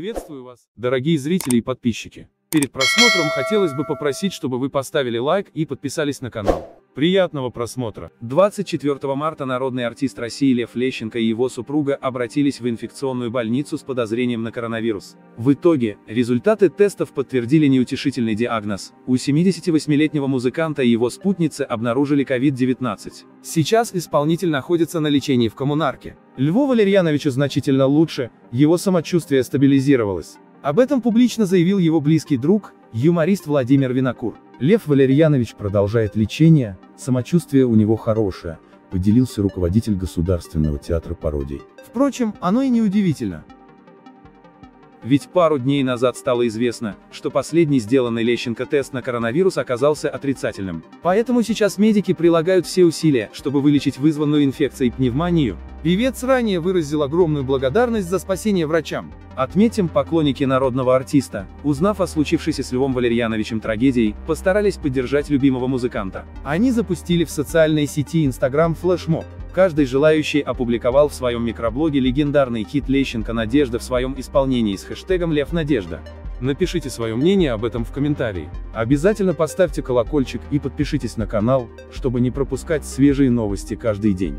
Приветствую вас, дорогие зрители и подписчики. Перед просмотром хотелось бы попросить, чтобы вы поставили лайк и подписались на канал. Приятного просмотра. 24 марта народный артист России Лев Лещенко и его супруга обратились в инфекционную больницу с подозрением на коронавирус. В итоге, результаты тестов подтвердили неутешительный диагноз. У 78-летнего музыканта и его спутницы обнаружили COVID-19. Сейчас исполнитель находится на лечении в коммунарке. Льву Валерьяновичу значительно лучше, его самочувствие стабилизировалось. Об этом публично заявил его близкий друг, юморист Владимир Винокур. Лев Валерьянович продолжает лечение, самочувствие у него хорошее, поделился руководитель Государственного театра пародий. Впрочем, оно и не удивительно. Ведь пару дней назад стало известно, что последний сделанный Лещенко тест на коронавирус оказался отрицательным. Поэтому сейчас медики прилагают все усилия, чтобы вылечить вызванную инфекцией пневмонию. Певец ранее выразил огромную благодарность за спасение врачам. Отметим, поклонники народного артиста, узнав о случившейся с Львом Валерьяновичем трагедии, постарались поддержать любимого музыканта. Они запустили в социальной сети Instagram флешмоб. Каждый желающий опубликовал в своем микроблоге легендарный хит Лещенко «Надежда» в своем исполнении с хэштегом «Лев Надежда». Напишите свое мнение об этом в комментарии. Обязательно поставьте колокольчик и подпишитесь на канал, чтобы не пропускать свежие новости каждый день.